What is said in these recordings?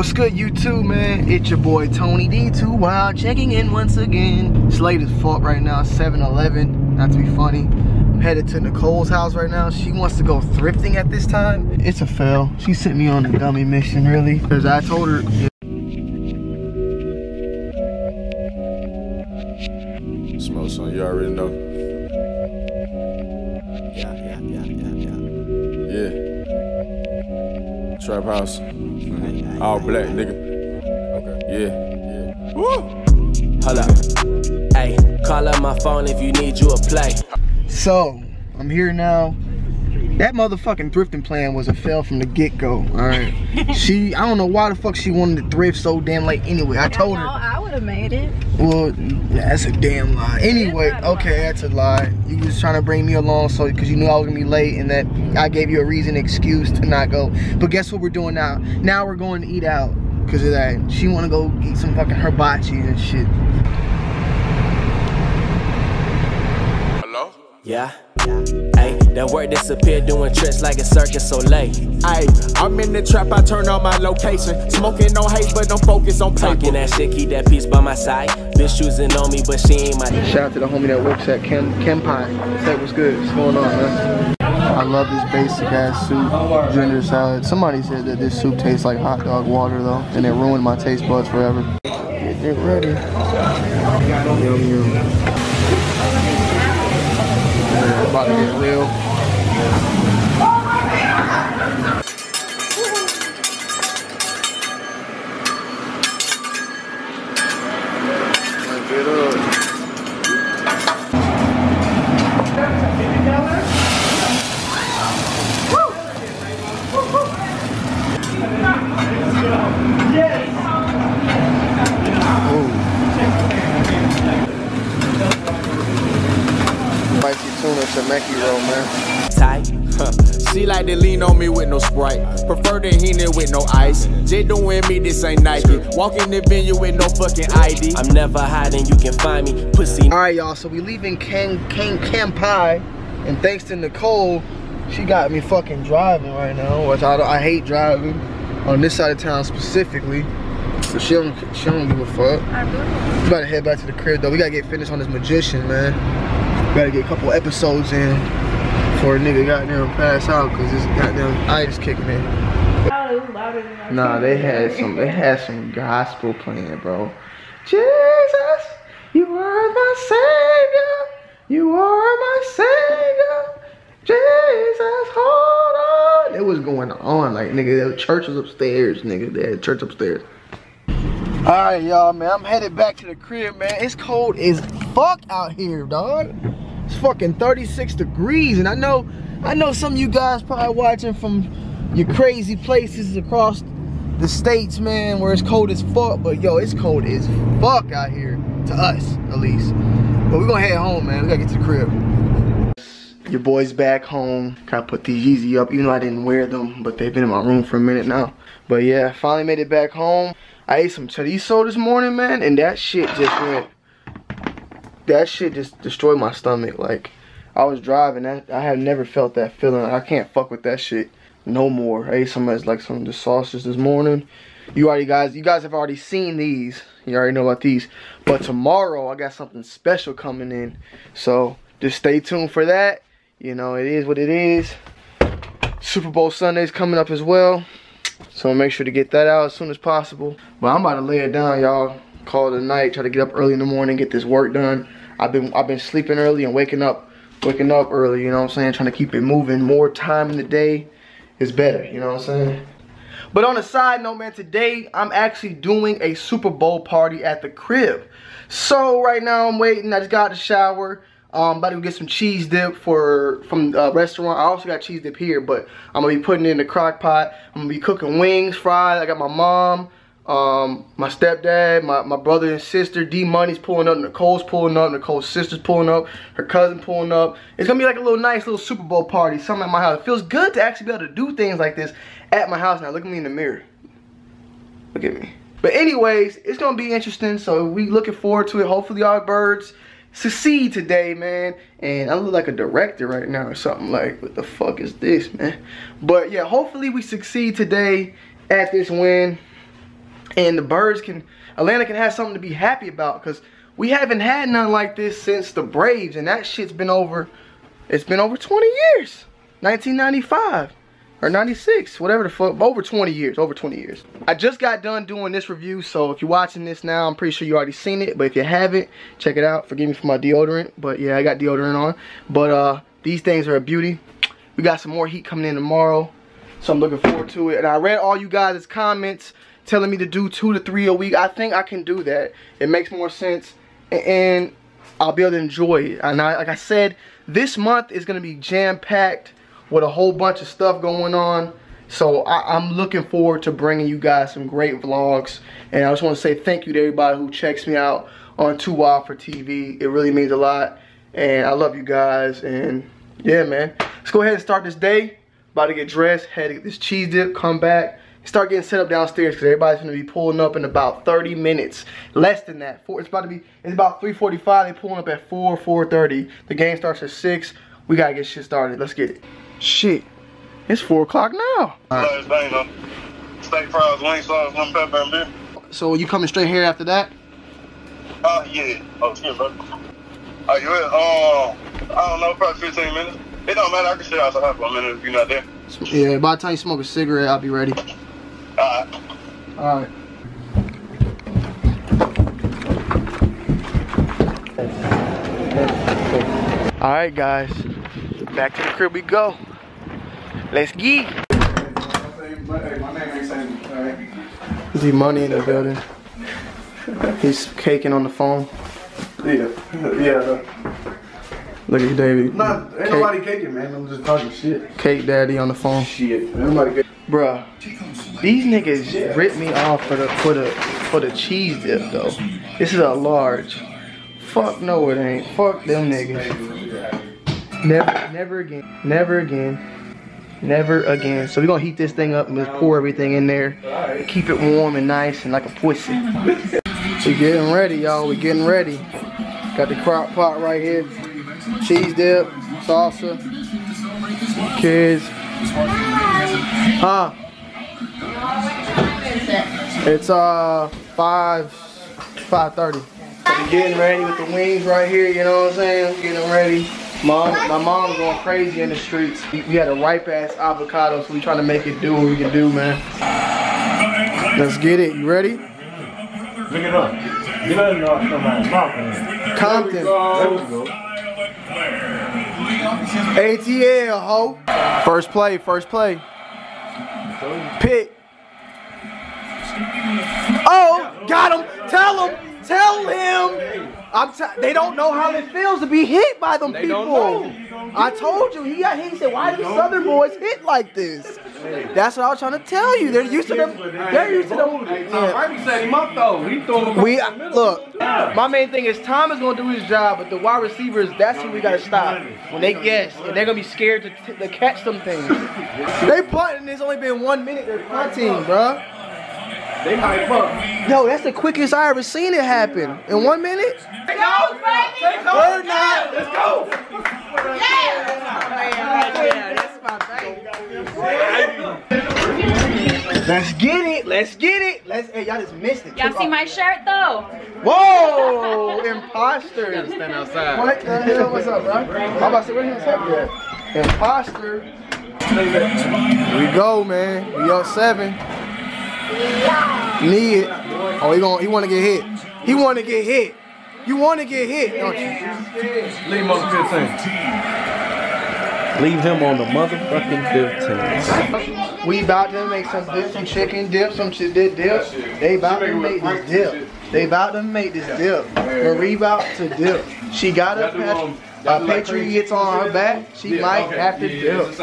What's good, YouTube, man? It's your boy Tony D2 Wild checking in once again. It's late as fuck right now, 7-Eleven, not to be funny. I'm headed to Nicole's house right now. She wants to go thrifting at this time. It's a fail. She sent me on a dummy mission, really, because I told her. Smoke something, you already know. Yeah. Trap house. Mm-hmm. All black, nigga. Okay. Yeah. Woo! Hold up. Hey, call up my phone if you need you a play. So, I'm here now. That motherfucking thrifting plan was a fail from the get-go, alright? I don't know why the fuck she wanted to thrift so damn late anyway. I told her. I would have made it. Well, that's a damn lie. Anyway, okay, that's a lie. You was trying to bring me along because you knew I was going to be late and that I gave you a reason, excuse to not go. But guess what we're doing now? Now we're going to eat out because of that. She want to go eat some fucking hibachi and shit. Hello? Yeah. Ay, that word disappeared doing tricks like a circus so late. Ay, I'm in the trap, I turn on my location. Smoking no hate, but don't focus on paper. Talking that shit, keep that peace by my side. Bitch choosing on me, but she ain't my. Shout out to the homie that works at Kenpai. Say what's good, what's going on, man? I love this basic ass soup, ginger salad. Somebody said that this soup tastes like hot dog water though, and it ruined my taste buds forever. Get ready. Yum, yum. About to get real. Get up. Mackie roll, man. Tight. She like to lean on me with no Sprite. Prefer to heat it with no ice. J doing me, this ain't Nike. Walk in the venue with no fucking ID. I'm never hiding, you can find me, pussy. Alright, y'all, so we leaving Kenpai. And thanks to Nicole, she got me fucking driving right now, which I hate driving on this side of town specifically. So she don't give a fuck. I really. We gotta head back to the crib, though. We gotta get finished on this magician, man. Gotta get a couple episodes in before a nigga goddamn pass out because this goddamn itis kicking in. Nah, they had some gospel playing, bro. Jesus, you are my savior. You are my savior. Jesus, hold on. It was going on, like, nigga, the church was upstairs, nigga. They had church upstairs. Alright, y'all, man, I'm headed back to the crib, man. It's cold as fuck out here, dog. It's fucking 36 degrees, and I know some of you guys probably watching from your crazy places across the states, man, where it's cold as fuck, but yo, it's cold as fuck out here, to us, at least. But we're gonna head home, man. We gotta get to the crib. Your boy's back home. Gotta put these Yeezy up, even though I didn't wear them, but they've been in my room for a minute now. But yeah, finally made it back home. I ate some chorizo this morning, man, and that shit just destroyed my stomach. Like, I was driving, I have never felt that feeling. I can't fuck with that shit no more. I ate some of the sausages this morning. You guys have already seen these. You already know about these. But tomorrow, I got something special coming in. So, just stay tuned for that. You know, it is what it is. Super Bowl Sunday's coming up as well. So make sure to get that out as soon as possible. But I'm about to lay it down, y'all. Call it a night. Try to get up early in the morning, get this work done. I've been sleeping early and waking up early. You know what I'm saying? Trying to keep it moving. More time in the day is better. You know what I'm saying? But on a side note, man, today I'm actually doing a Super Bowl party at the crib. So right now I'm waiting. I just got out of the shower. About to go get some cheese dip from the restaurant. I also got cheese dip here, but I'm gonna be putting it in the crock pot. I'm gonna be cooking wings, fries. I got my mom, my stepdad, my brother and sister. D Money's pulling up, Nicole's pulling up, Nicole's sister's pulling up, her cousin pulling up. It's gonna be like a little nice little Super Bowl party, something at my house. It feels good to actually be able to do things like this at my house now. Look at me in the mirror. Look at me. But anyways, it's gonna be interesting, so we looking forward to it. Hopefully y'all birds succeed today, man. And I look like a director right now or something. Like, what the fuck is this, man? But yeah, hopefully we succeed today at this win. And the Birds can, Atlanta can have something to be happy about, because we haven't had nothing like this since the Braves, and that shit's been over, it's been over 20 years. 1995 or 96, whatever the fuck, over 20 years, over 20 years. I just got done doing this review, so if you're watching this now, I'm pretty sure you already seen it, but if you haven't, check it out. Forgive me for my deodorant, but yeah, I got deodorant on. But these things are a beauty. We got some more heat coming in tomorrow, so I'm looking forward to it. And I read all you guys' comments telling me to do 2 to 3 a week. I think I can do that. It makes more sense, and I'll be able to enjoy it. And I, like I said, this month is gonna be jam-packed with a whole bunch of stuff going on. So I'm looking forward to bringing you guys some great vlogs. And I just want to say thank you to everybody who checks me out on 2WILD4TV. It really means a lot. And I love you guys. And yeah, man. Let's go ahead and start this day. About to get dressed, had to get this cheese dip, come back, start getting set up downstairs, because everybody's going to be pulling up in about 30 minutes. Less than that. It's about to be, it's about 3:45. They're pulling up at 4, 4:30. The game starts at 6. We got to get shit started. Let's get it. Shit, it's 4 o'clock now. So you coming straight here after that? Yeah. Oh shit, bro. Are you in? I don't know, probably 15 minutes. It don't matter. I can sit outside for a minute if you're not there. Yeah. By the time you smoke a cigarette, I'll be ready. All right. All right. All right, guys. Back to the crib we go. Let's geek. Z-Money in the building. He's caking on the phone. Yeah. Look at David. Nah, ain't nobody caking, man. I'm just talking shit. Cake daddy on the phone. Shit. Nobody. Bruh, these niggas ripped me off for the cheese dip though. This is a large. Fuck no, it ain't. Fuck them niggas. Never again. Never again. Never again. So we're gonna heat this thing up and just pour everything in there. And keep it warm and nice and like a pussy. We're getting ready, y'all. We're getting ready. Got the crock pot right here. Cheese dip, salsa, kids. Huh? It's 5:30. We're getting ready with the wings right here, you know what I'm saying? We're getting ready. My mom's going crazy in the streets. We had a ripe ass avocado, so we trying to make it do what we can do, man. Let's get it. You ready? Look it up. You let it off somebody. Compton. There we go. ATL, ho. First play. Pick. Oh, got him. Tell him. They don't know how it feels to be hit by them people. I told you, he said, why do Southern boys hit like this? That's what I was trying to tell you. They're used to them. Yeah. Look, my main thing is Tom is going to do his job, but the wide receivers, that's who we got to stop. When they guess, and they're going to be scared to catch them things. They punting, it's only been 1 minute, they're punting, bro. They hype up. Yo, that's the quickest I ever seen it happen. In 1 minute? Let's go, baby! Let's go! Yeah! That's my baby. Let's get it! Hey, y'all just missed it. Y'all see my shirt, though? Whoa! Imposter! Gotta stand outside. What the hell? What's up, bro? I'm about to say, what's up there? Imposter. Here we go, man. We on 7. Need it. Oh, he wanna get hit. You wanna get hit, don't you? Leave him on the 15th. Leave him on the motherfucking 15th. We about to make some dip, some chicken dip, some shit dip. They about to make this dip. Marie about to dip. She got a Patrioits on her back. She might have to dip.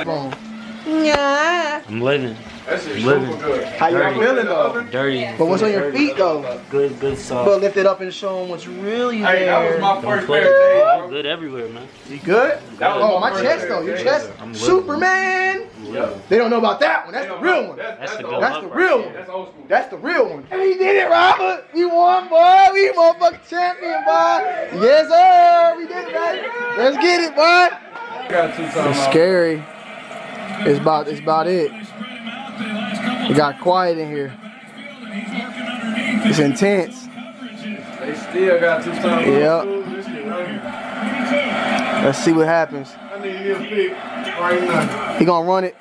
Yeah. I'm living. That's living. Good. How y'all feeling though? Dirty. But what's on your feet though? Good sauce. But lift it up and show them what's really there. Hey, that was my first day, bro. Good everywhere, man. You good? Oh, my chest though. Your chest. Superman. Yep. They don't know about that one. That's the real one. That's the real one. That's old school. That's the real one. And we did it, Robert. We won, boy. We motherfucking champion, boy. Yes, sir. We did it, right? Let's get it, boy. It's scary. It's about it. It got quiet in here. It's intense. They still got two times. Yep. Let's see what happens. I need you to pick right now. He gonna run it.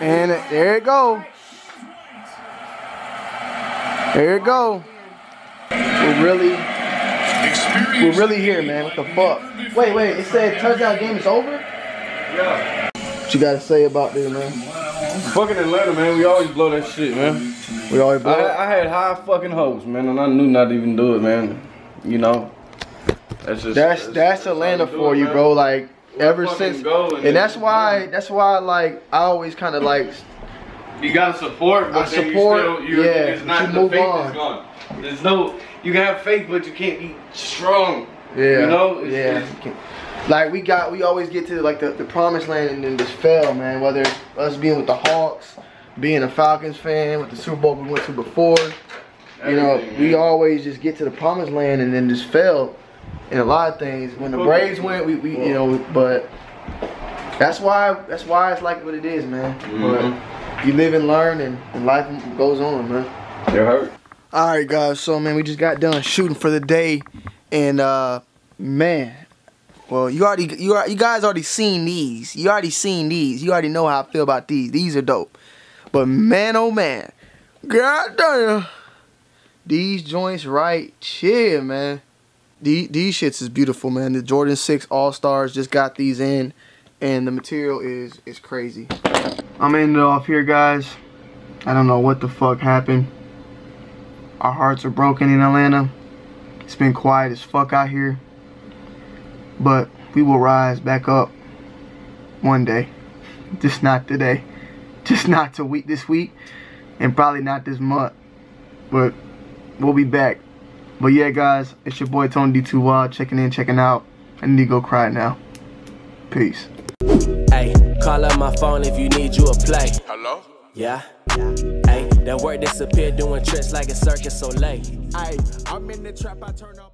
And there it go. There it go. We're really here, man. What the fuck? Wait, wait. It said touchdown game is over? Yeah. What you gotta say about this, man? Fucking Atlanta, man. We always blow that shit, man. We always blow it. I had high fucking hopes, man, and I knew not to even do it, man. You know? That's just that's Atlanta for you, bro. Like ever since, and that's why like I always kind of like. You gotta support, but then you still, it's not the faith is gone. There's no, you can have faith, but you can't be strong. Yeah, you know. It's, it's, like we always get to like the promised land and then just fail, man. Whether it's us being with the Hawks, being a Falcons fan, with the Super Bowl we went to before, you know, we always just get to the promised land and then just fail in a lot of things. When the Braves went, we you know, but that's why it's like what it is, man. But you live and learn, and life goes on, man. You're hurt. Alright guys, so man, we just got done shooting for the day, and man, well you guys already seen these. You already seen these. You already know how I feel about these. These are dope. But man, oh man, god damn, these joints right here, man. These shits is beautiful, man. The Jordan 6 All-Stars, just got these in, and the material is crazy. I'm ending it off here, guys. I don't know what the fuck happened. Our hearts are broken in Atlanta. It's been quiet as fuck out here. But we will rise back up one day. Just not today. Just not this week. And probably not this month. But we'll be back. But yeah, guys. It's your boy, Tony D2 Wild. Checking in, checking out. I need to go cry now. Peace. Hey, call up my phone if you need you a play. Hello? Yeah? That work disappeared doing tricks like a circus so late. Ay, I'm in the trap, I turn up.